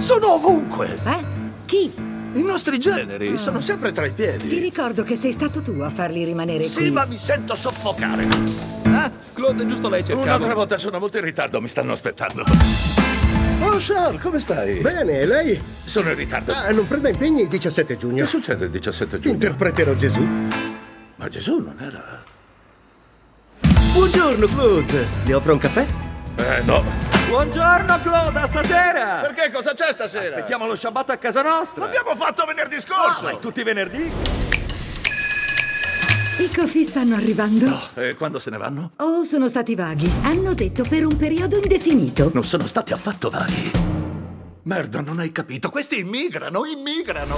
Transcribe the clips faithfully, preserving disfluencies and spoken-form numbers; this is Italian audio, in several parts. Sono ovunque! Eh? Chi? I nostri generi oh. sono sempre tra i piedi. Ti ricordo che sei stato tu a farli rimanere sì, qui. Sì, ma mi sento soffocare. Ah, Claude, giusto lei cercava. Un'altra volta, sono molto in ritardo, mi stanno aspettando. Oh, Charles, come stai? Bene, lei? Sono in ritardo. Ah, non prenda impegni il diciassette giugno. Che succede il diciassette giugno? Interpreterò Gesù. Ma Gesù non era... Buongiorno, Claude. Le offro un caffè? Eh, no. Buongiorno, Claude, stasera! Perché? Cosa c'è stasera? Aspettiamo lo Shabbat a casa nostra! L'abbiamo fatto venerdì scorso! Ah, ma è tutti i venerdì! I coffee stanno arrivando. No, e quando se ne vanno? Oh, sono stati vaghi. Hanno detto per un periodo indefinito. Non sono stati affatto vaghi. Merda, non hai capito. Questi immigrano, immigrano!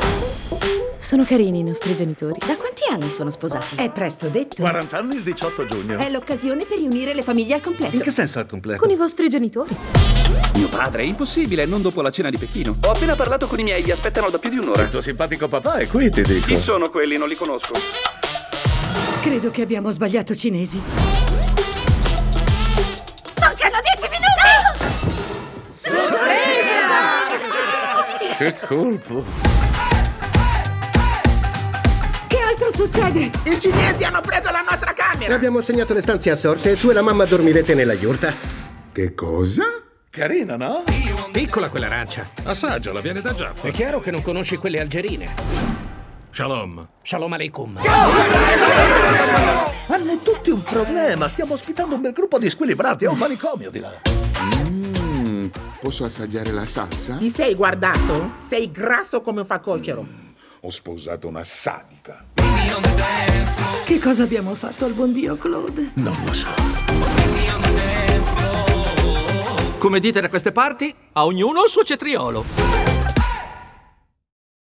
Sono carini i nostri genitori. Da quanti anni sono sposati? È presto detto. quaranta anni il diciotto giugno. È l'occasione per riunire le famiglie al completo. In che senso al completo? Con i vostri genitori. Mio padre, è impossibile, non dopo la cena di Pechino. Ho appena parlato con i miei, gli aspettano da più di un'ora. Il tuo simpatico papà è qui, ti dico. Chi sono quelli? Non li conosco. Credo che abbiamo sbagliato cinesi. Mancano dieci minuti! No! Sorpresa! Che colpo! Succede? I cinesi hanno preso la nostra camera! Abbiamo assegnato le stanze a sorte e tu e la mamma dormirete nella yurta. Che cosa? Carina, no? Piccola quella rancia. Assaggiala, viene da Giaffa. È chiaro che non conosci quelle algerine. Shalom. Shalom aleikum. Hanno tutti un problema. Stiamo ospitando un bel gruppo di squilibrati. È un manicomio di là. Mm, posso assaggiare la salsa? Ti sei guardato? Sei grasso come un facocero. Mm, ho sposato una sadica. Che cosa abbiamo fatto al buon Dio, Claude? Non lo so. Come dite da queste parti, a ognuno il suo cetriolo.